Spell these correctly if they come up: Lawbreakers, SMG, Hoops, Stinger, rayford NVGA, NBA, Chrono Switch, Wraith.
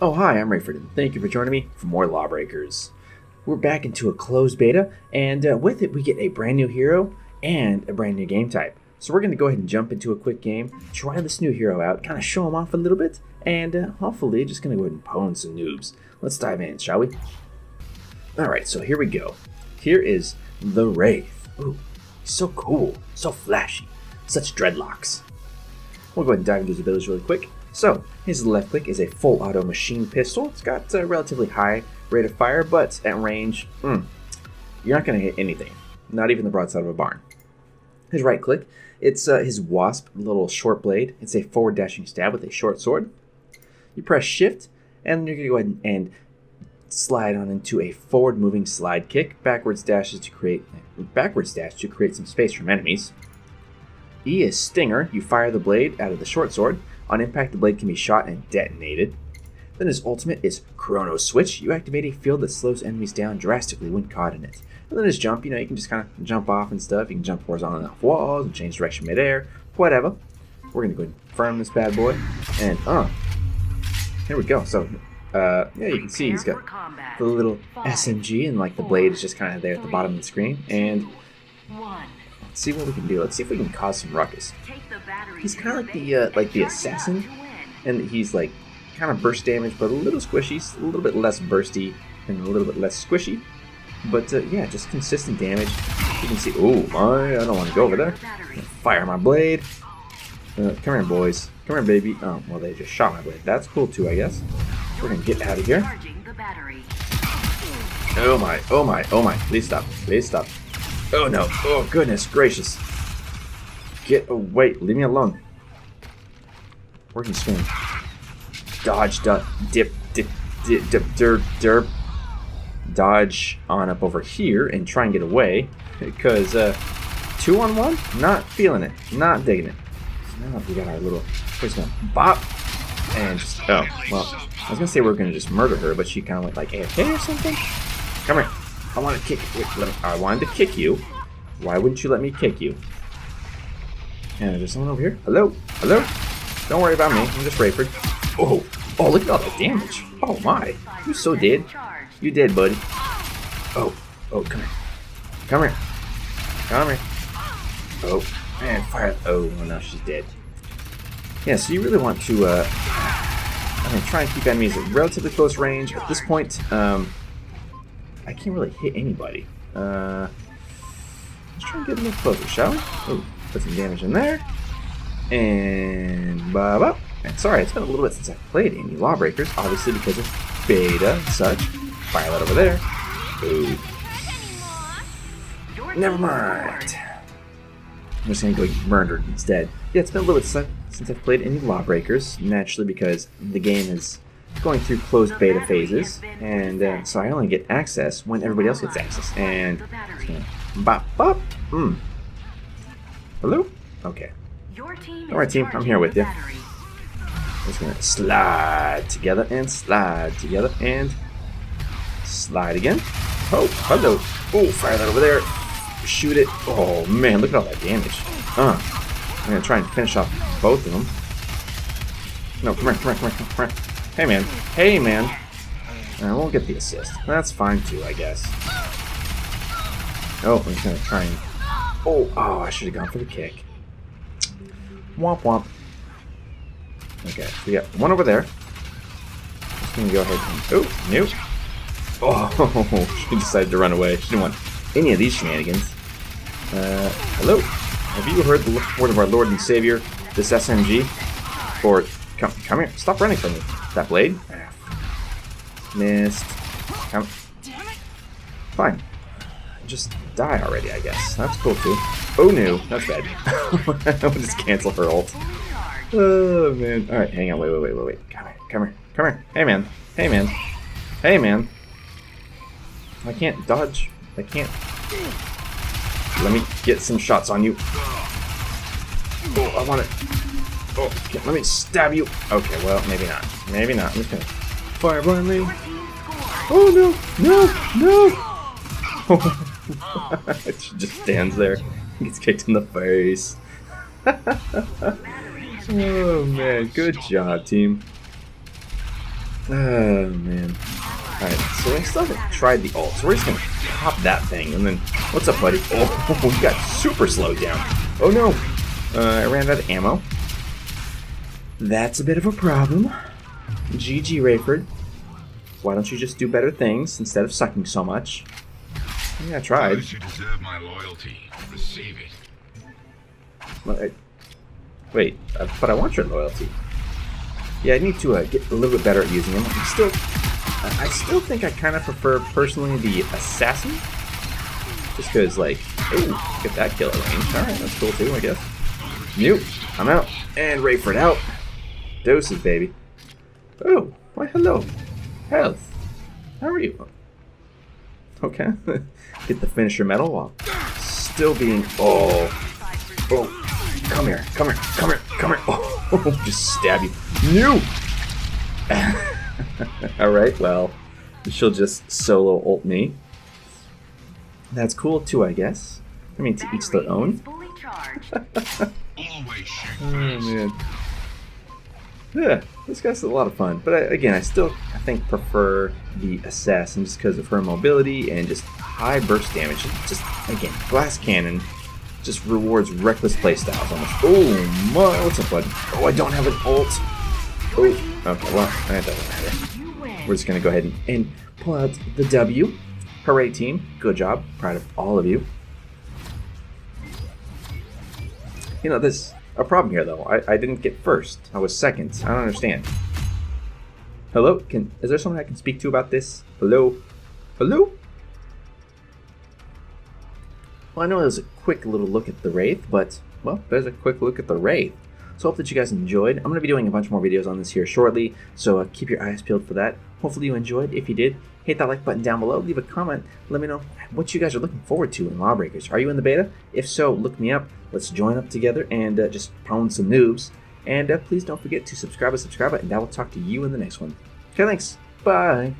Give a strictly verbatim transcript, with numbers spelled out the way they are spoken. Oh, hi, I'm Rayford, and thank you for joining me for more Lawbreakers. We're back into a closed beta, and uh, with it we get a brand new hero and a brand new game type. So we're going to go ahead and jump into a quick game, try this new hero out, kind of show him off a little bit, and uh, hopefully just going to go ahead and pwn some noobs. Let's dive in, shall we? Alright, so here we go. Here is the Wraith. Ooh, he's so cool, so flashy, such dreadlocks. We'll go ahead and dive into his abilities really quick. So, his left click is a full auto machine pistol. It's got a relatively high rate of fire, but at range, mm, you're not going to hit anything. Not even the broadside of a barn. His right click, it's uh, his wasp little short blade. It's a forward dashing stab with a short sword. You press shift, and you're going to go ahead and, and slide on into a forward moving slide kick. Backwards dashes to create, backwards dash to create some space from enemies. E is Stinger. You fire the blade out of the short sword. On impact, the blade can be shot and detonated. Then his ultimate is Chrono Switch. You activate a field that slows enemies down drastically when caught in it. And then his jump, you know, you can just kind of jump off and stuff. You can jump horizontal and off walls and change direction midair, whatever. We're going to go ahead and firm this bad boy. And, uh, here we go. So, uh, yeah, you can see he's got the little S M G and, like, the blade is just kind of there at the bottom of the screen. And let's see what we can do. Let's see if we can cause some ruckus. He's kind of like the uh, like the assassin, and he's like kind of burst damage, but a little squishy, he's a little bit less bursty, and a little bit less squishy. But uh, yeah, just consistent damage. You can see. Oh my! I don't want to go over there. Fire my blade. Uh, come here, boys. Come here, baby. Oh well, they just shot my blade. That's cool too, I guess. We're gonna get out of here. Oh my! Oh my! Oh my! Please stop! Please stop! Oh no! Oh goodness gracious! Get away. Leave me alone. We're gonna swing. Dodge, dip, dip, dip, dip, dip, derp, derp. Dodge on up over here and try and get away. Because uh, two on one? Not feeling it. Not digging it. So now we got our little person. Bop. And just, oh, well, I was gonna say we were gonna just murder her, but she kind of went like A F K or something. Come here. I wanted to kick you. Wait, let me, I wanted to kick you. Why wouldn't you let me kick you? And there's someone over here. Hello? Hello? Don't worry about me. I'm just Rayford. Oh. Oh, look at all that damage. Oh, my. You so dead. You dead, buddy. Oh. Oh, come here. Come here. Come here. Oh. Man, fire. Oh, no, she's dead. Yeah, so you really want to, uh... I mean, try and keep enemies at relatively close range. At this point, um... I can't really hit anybody. Uh... Let's try and get a little closer, shall we? Oh. Put some damage in there, and blah. And sorry, it's been a little bit since I've played any Lawbreakers, obviously because of beta and such. Fire that over there. Ooh. Never mind. I'm just gonna go get murdered instead. Yeah, it's been a little bit since I've played any Lawbreakers, naturally because the game is going through closed beta phases, and uh, so I only get access when everybody else gets access. And yeah. Bop, bop. Mm. Hello? Okay. Alright team, I'm here with you. Just gonna slide together and slide together and slide again. Oh, hello. Oh, fire that over there. Shoot it. Oh man, look at all that damage. Uh, I'm gonna try and finish off both of them. No, come here, come here, come here, come here. Hey man, hey man. I won't get the assist. That's fine too, I guess. Oh, I'm just gonna try and... Oh, oh, I should have gone for the kick. Womp womp. Okay, so we got one over there. Just gonna go ahead and... Oh, nope. Oh, she decided to run away. She didn't want any of these shenanigans. Uh, hello? Have you heard the word of our Lord and Savior, this S M G? Or, come, come here. Stop running from me. That blade? Missed. Come. Fine. Just die already, I guess. That's cool too. Oh no, that's bad. I'll just cancel her ult. Oh man. Alright, hang on, wait, wait, wait, wait, wait. Come here, come here, come here. Hey man, hey man, hey man. I can't dodge. I can't. Let me get some shots on you. Oh, I want it. Oh, okay. Let me stab you. Okay, well, maybe not. Maybe not. I'm just gonna fire blindly. Oh no, no, no. She just stands there and gets kicked in the face. Oh man, good job, team. Oh man. Alright, so I still haven't tried the ult, so we're just gonna pop that thing, and then, what's up buddy? Oh, we got super slowed down. Oh no! Uh, I ran out of ammo. That's a bit of a problem. G G, Rayford. Why don't you just do better things instead of sucking so much? Yeah, I tried. You deserve my loyalty. Receive it. Wait, but I want your loyalty. Yeah, I need to uh, get a little bit better at using them. I'm still... I still think I kind of prefer, personally, the assassin. Just because, like, ooh, get that killer range. Alright, that's cool too, I guess. Nope, I'm out. And Rayford out. Doses, baby. Oh, why hello. Health. How are you? Okay. Get the finisher medal while still being... Oh. Oh. Come here, come here, come here, come here. Oh, just stab you. No! Alright, well, she'll just solo ult me. That's cool too, I guess. I mean, to each their own. Oh man. Yeah, this guy's a lot of fun. But I, again, I still, I think, prefer the assassin just because of her mobility and just high burst damage. Just, again, glass cannon just rewards reckless playstyles almost. Oh my, what's up, bud? Oh, I don't have an ult. Oh. Okay, well, that doesn't matter. We're just going to go ahead and, and pull out the W. Hooray, team. Good job. Proud of all of you. You know, there's a problem here, though. I, I didn't get first. I was second. I don't understand. Hello? Can Is there someone I can speak to about this? Hello? Hello? Well, I know there's a quick little look at the Wraith, but, well, there's a quick look at the Wraith. So hope that you guys enjoyed. I'm going to be doing a bunch more videos on this here shortly, so uh, keep your eyes peeled for that. Hopefully you enjoyed. If you did, hit that like button down below, leave a comment, let me know what you guys are looking forward to in Lawbreakers. Are you in the beta? If so, look me up. Let's join up together and uh, just pound some noobs. And uh, please don't forget to subscribe and subscribe, and I will talk to you in the next one. Okay, thanks. Bye.